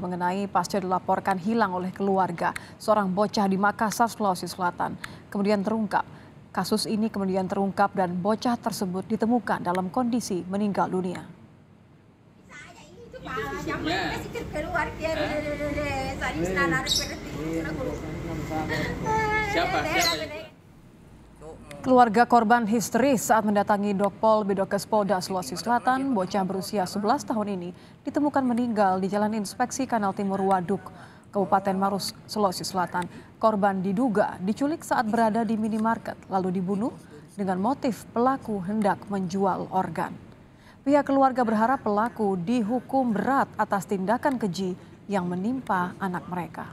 Mengenai pasca dilaporkan hilang oleh keluarga seorang bocah di Makassar, Sulawesi Selatan. Kemudian terungkap. Kasus ini kemudian terungkap dan bocah tersebut ditemukan dalam kondisi meninggal dunia. Siapa? Keluarga korban histeris saat mendatangi Dokpol Bidokkes Polda Sulawesi Selatan, bocah berusia 11 tahun ini ditemukan meninggal di Jalan Inspeksi Kanal Timur Waduk, Kabupaten Maros, Sulawesi Selatan. Korban diduga diculik saat berada di minimarket lalu dibunuh dengan motif pelaku hendak menjual organ. Pihak keluarga berharap pelaku dihukum berat atas tindakan keji yang menimpa anak mereka.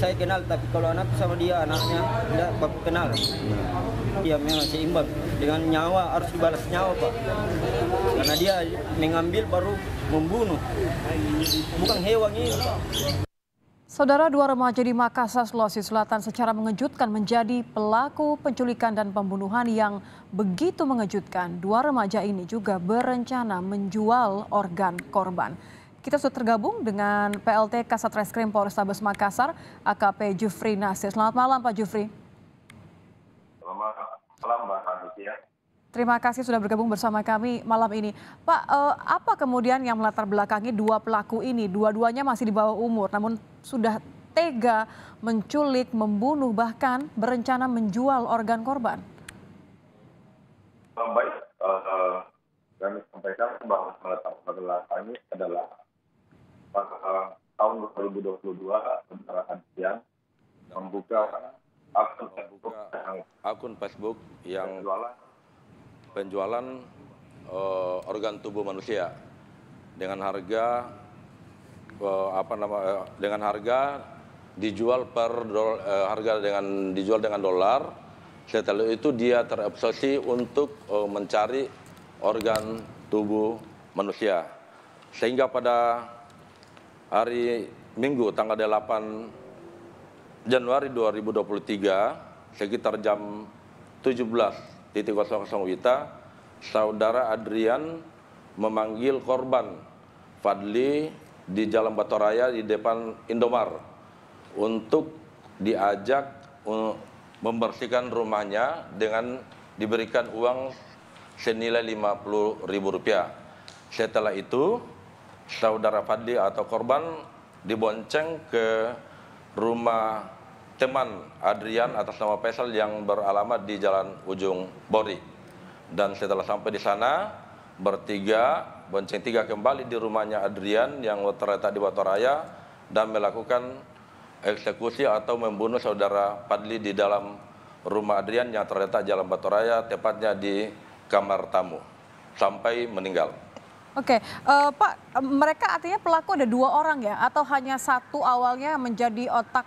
Saya kenal, tapi kalau anak sama dia, anaknya tidak baku kenal. Dia memang seimbang dengan nyawa, harus dibalas nyawa, Pak. Karena dia mengambil baru membunuh, bukan hewan ini, Pak. Saudara, dua remaja di Makassar, Sulawesi Selatan secara mengejutkan menjadi pelaku penculikan dan pembunuhan yang begitu mengejutkan. Dua remaja ini juga berencana menjual organ korban. Kita sudah tergabung dengan PLT Kasatreskrim Polrestabes Makassar, AKP Jufri Nasir. Selamat malam, Pak Jufri. Selamat malam, Mbak Adrian. Terima kasih sudah bergabung bersama kami malam ini. Pak, apa kemudian yang melatar belakangi dua pelaku ini? Dua-duanya masih di bawah umur, namun sudah tega menculik, membunuh, bahkan berencana menjual organ korban. Baik, kami sampaikan bahwa melatar belakangi adalah tahun 2022 antara Adrian membuka akun Facebook yang penjualan organ tubuh manusia dengan harga dijual per dolar, dijual dengan dolar. Setelah itu dia terobsesi untuk mencari organ tubuh manusia, sehingga pada hari Minggu tanggal 8 Januari 2023 sekitar jam 17.00 WITA, saudara Adrian memanggil korban Fadli di Jalan Batoraya di depan Indomaret untuk diajak membersihkan rumahnya dengan diberikan uang senilai Rp50.000. Setelah itu saudara Fadli atau korban dibonceng ke rumah teman Adrian atas nama Pesel yang beralamat di Jalan Ujung Bori. Dan setelah sampai di sana, bonceng tiga kembali di rumahnya Adrian yang terletak di Batoraya dan melakukan eksekusi atau membunuh saudara Fadli di dalam rumah Adrian yang terletak Jalan Batoraya, tepatnya di kamar tamu, sampai meninggal. Oke, Pak, mereka artinya pelaku ada dua orang ya, atau hanya satu awalnya menjadi otak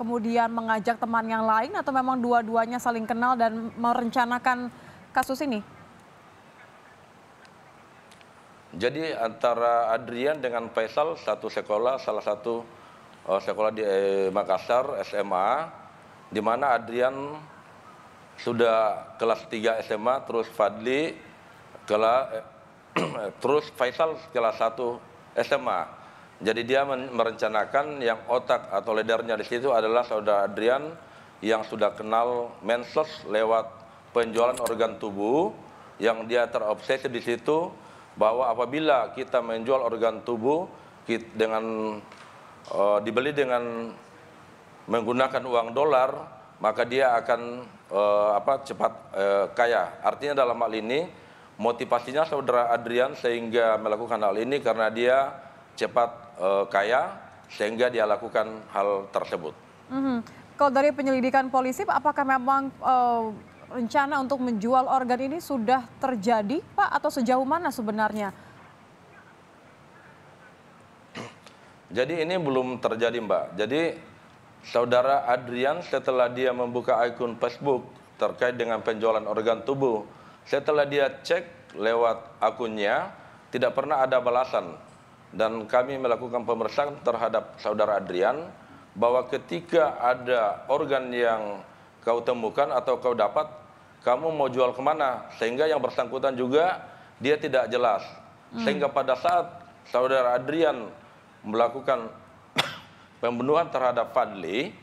kemudian mengajak teman yang lain, atau memang dua-duanya saling kenal dan merencanakan kasus ini? Jadi antara Adrian dengan Faisal satu sekolah, salah satu sekolah di Makassar, SMA, di mana Adrian sudah kelas 3 SMA, terus Fadli terus Faisal kelas 1 SMA. Jadi dia merencanakan yang otak atau leadernya di situ adalah saudara Adrian yang sudah kenal mensos lewat penjualan organ tubuh, yang dia terobsesi di situ bahwa apabila kita menjual organ tubuh dibeli dengan menggunakan uang dolar, maka dia akan cepat kaya. Artinya dalam hal ini motivasinya saudara Adrian sehingga melakukan hal ini karena dia cepat kaya, sehingga dia lakukan hal tersebut. Kalau dari penyelidikan polisi, Pak, apakah memang rencana untuk menjual organ ini sudah terjadi, Pak, atau sejauh mana sebenarnya? Jadi ini belum terjadi, Mbak. Jadi saudara Adrian setelah dia membuka akun Facebook terkait dengan penjualan organ tubuh, setelah dia cek lewat akunnya, tidak pernah ada balasan. Dan kami melakukan pemeriksaan terhadap saudara Adrian, bahwa ketika ada organ yang kau temukan atau kau dapat, kamu mau jual kemana? Sehingga yang bersangkutan juga dia tidak jelas. Sehingga pada saat saudara Adrian melakukan pembunuhan terhadap Fadli,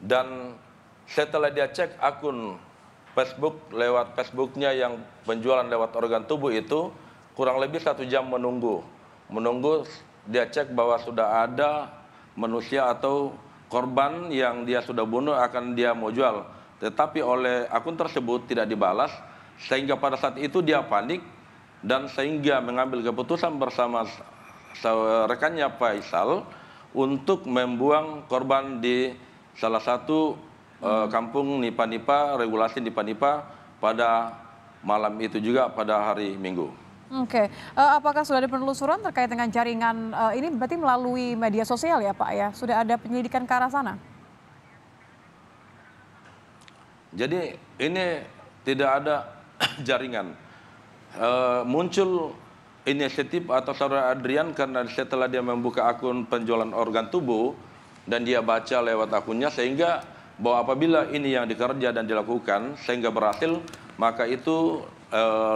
dan setelah dia cek akun Facebook, lewat Facebooknya yang penjualan lewat organ tubuh itu, kurang lebih 1 jam menunggu dia cek bahwa sudah ada manusia atau korban yang dia sudah bunuh akan dia mau jual, tetapi oleh akun tersebut tidak dibalas, sehingga pada saat itu dia panik dan sehingga mengambil keputusan bersama rekannya Faisal untuk membuang korban di salah satu kampung Nipa-Nipa, regulasi Nipa-Nipa pada malam itu juga pada hari Minggu. Oke, apakah sudah ada penelusuran terkait dengan jaringan ini berarti melalui media sosial ya Pak ya? Sudah ada penyelidikan ke arah sana? Jadi ini tidak ada jaringan. Muncul inisiatif atau saudara Adrian karena setelah dia membuka akun penjualan organ tubuh dan dia baca lewat akunnya, sehingga bahwa apabila ini yang dikerja dan dilakukan sehingga berhasil, maka itu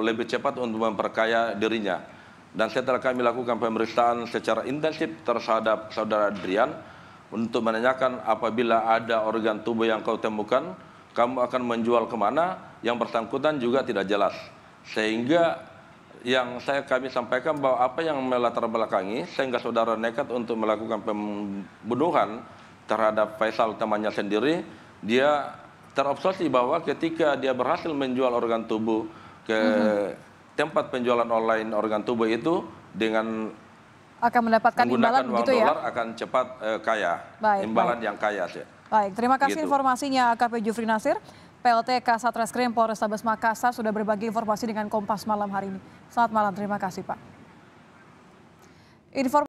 lebih cepat untuk memperkaya dirinya. Dan setelah kami lakukan pemeriksaan secara intensif terhadap saudara Adrian untuk menanyakan apabila ada organ tubuh yang kau temukan, kamu akan menjual kemana, yang bersangkutan juga tidak jelas. Sehingga yang kami sampaikan bahwa apa yang melatar belakangi sehingga saudara nekat untuk melakukan pembunuhan terhadap Faisal temannya sendiri, dia terobsesi bahwa ketika dia berhasil menjual organ tubuh ke tempat penjualan online organ tubuh itu dengan akan mendapatkan imbalan begitu ya, akan cepat kaya, imbalan yang kaya sih. Baik, terima kasih informasinya AKP Jufri Nasir, PLT Kasat Reskrim Polrestabes Makassar sudah berbagi informasi dengan Kompas malam hari ini. Selamat malam, terima kasih Pak.